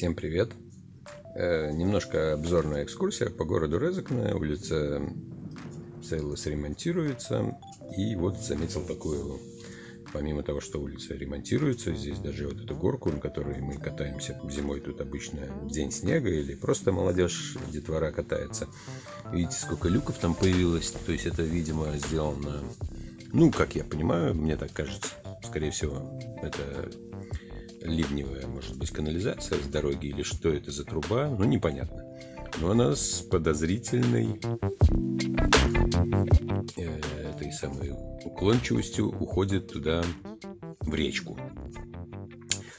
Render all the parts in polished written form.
Всем привет! Немножко обзорная экскурсия по городу Резекне. Улица Сейлос ремонтируется. И вот заметил такую, помимо того, что улица ремонтируется, здесь даже вот эту горку, на которой мы катаемся зимой, тут обычно день снега или просто молодежь, детвора катается. Видите, сколько люков там появилось, то есть это, видимо, сделано, ну, как я понимаю, мне так кажется, скорее всего, это ливневая, может быть, канализация с дороги или что это за труба, ну, непонятно. Но она с подозрительной этой самой уклончивостью уходит туда, в речку.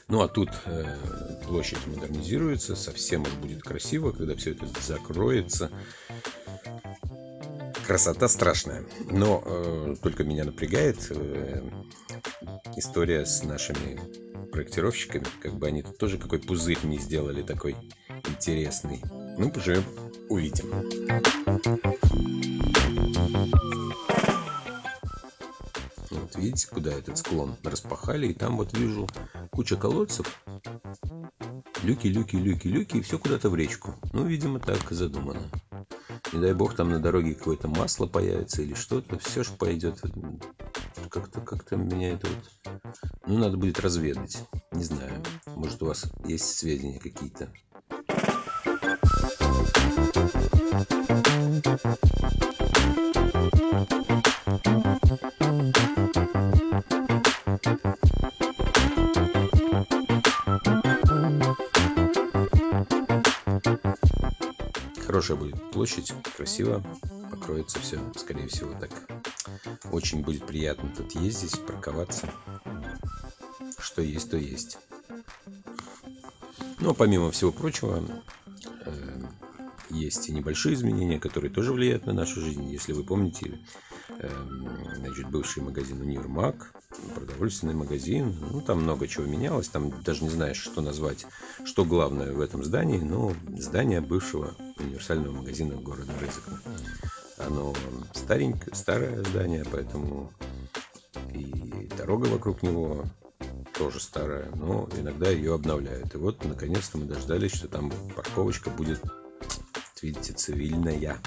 Ну, а тут площадь модернизируется, совсем уж будет красиво, когда все это закроется. Красота страшная, но только меня напрягает история с нашими проектировщиками, как бы они тут тоже какой пузырь не сделали такой интересный. Ну, поживем, увидим. Вот видите, куда этот склон распахали, и там вот вижу куча колодцев, люки, и все куда-то в речку. Ну, видимо, так и задумано. Не дай бог, там на дороге какое-то масло появится или что-то, все же пойдет. Как-то меня это вот... Ну, надо будет разведать. Не знаю, может, у вас есть сведения какие-то. Хорошая будет площадь, красиво покроется все, скорее всего, так. Очень будет приятно тут ездить, парковаться. Что есть, то есть. Но помимо всего прочего, есть и небольшие изменения, которые тоже влияют на нашу жизнь. Если вы помните, значит, бывший магазин Универмак, продовольственный магазин, ну, там много чего менялось, там даже не знаешь, что назвать, что главное в этом здании, но здание бывшего универсального магазина города Резекне. Оно старенькое, старое здание, поэтому и дорога вокруг него тоже старая, но иногда ее обновляют. И вот, наконец-то мы дождались, что там парковочка будет, видите, цивильная,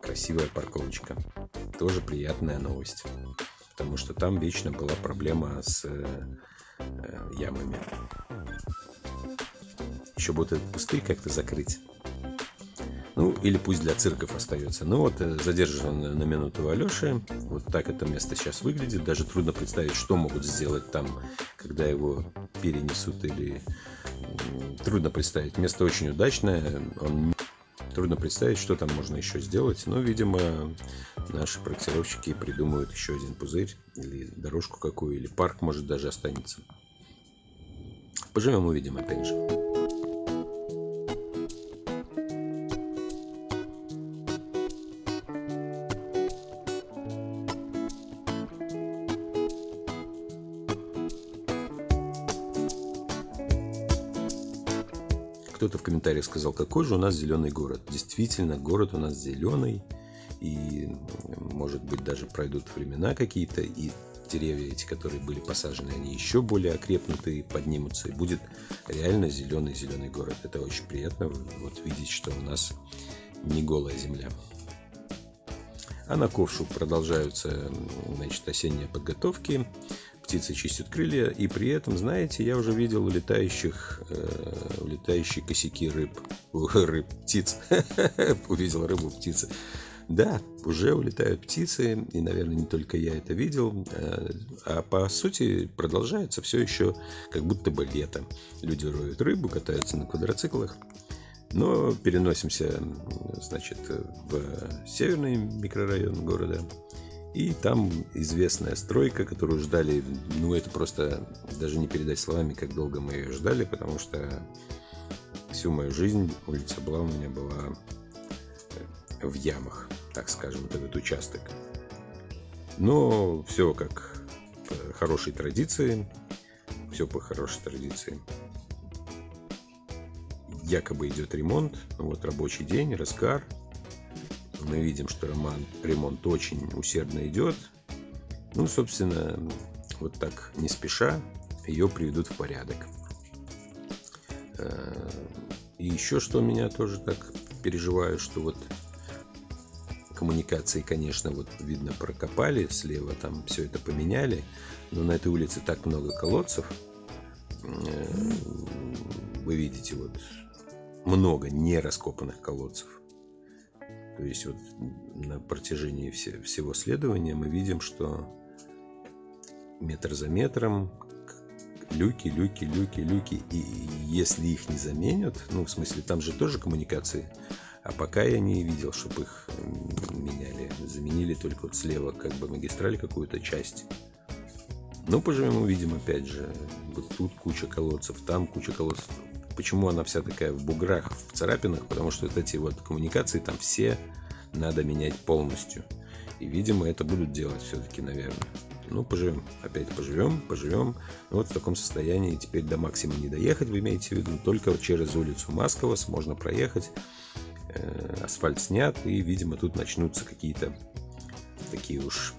красивая парковочка. Тоже приятная новость, потому что там вечно была проблема с ямами. Еще будет этот пустырь как-то закрыть. Ну, или пусть для цирков остается. Ну вот, задержано на минуту Алеши. Вот так это место сейчас выглядит. Даже трудно представить, что могут сделать там, когда его перенесут или... Трудно представить. Место очень удачное. Трудно представить, что там можно еще сделать. Но, видимо, наши проектировщики придумают еще один пузырь. Или дорожку какую, или парк, может, даже останется. Поживем, увидим, опять же. Кто-то в комментариях сказал, какой же у нас зеленый город. Действительно, город у нас зеленый, и, может быть, даже пройдут времена какие-то, и деревья эти, которые были посажены, они еще более окрепнут и поднимутся, и будет реально зеленый город. Это очень приятно, вот, видеть, что у нас не голая земля. А на Ковшу продолжаются, значит, осенние подготовки. Птицы чистят крылья, и при этом, знаете, я уже видел улетающие косяки птиц. Увидел рыбу, птицы. Да, уже улетают птицы, и, наверное, не только я это видел. А по сути продолжается все еще, как будто бы лето. Люди роют рыбу, катаются на квадроциклах. Но переносимся, значит, в северный микрорайон города. И там известная стройка, которую ждали, ну, это просто даже не передать словами, как долго мы ее ждали, потому что всю мою жизнь улица была у меня в ямах, так скажем, вот этот участок. Но все как по хорошей традиции, все по хорошей традиции. Якобы идет ремонт, вот рабочий день, раскар. Мы видим, что ремонт очень усердно идет. Ну, собственно, вот так, не спеша, ее приведут в порядок. И еще что меня тоже так переживаю, что вот коммуникации, конечно, вот видно прокопали, слева там все это поменяли, но на этой улице так много колодцев, вы видите, вот много нераскопанных колодцев. То есть вот на протяжении всего следования мы видим, что метр за метром люки, люки, люки, люки. И если их не заменят, ну, в смысле, там же тоже коммуникации. А пока я не видел, чтобы их меняли. Заменили только вот слева как бы магистраль, какую-то часть. Но поживем увидим, опять же. Вот тут куча колодцев, там куча колодцев. Почему она вся такая в буграх, в царапинах? Потому что вот эти вот коммуникации там все надо менять полностью. И, видимо, это будут делать все-таки, наверное. Ну, поживем. Опять поживем. Вот в таком состоянии теперь до максимума не доехать, вы имеете в виду. Только вот через улицу Масковас можно проехать. Асфальт снят. И, видимо, тут начнутся какие-то такие уж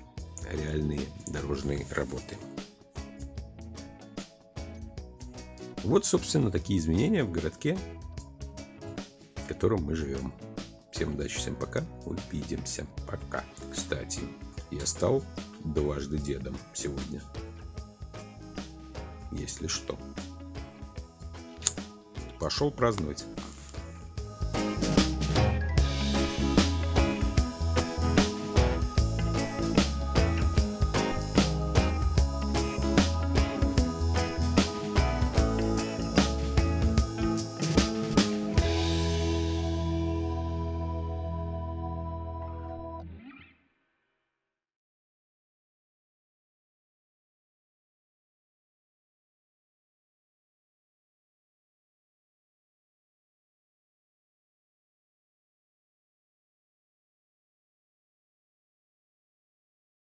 реальные дорожные работы. Вот, собственно, такие изменения в городке, в котором мы живем. Всем удачи, всем пока. Увидимся. Пока. Кстати, я стал дважды дедом сегодня. Если что. Пошел праздновать.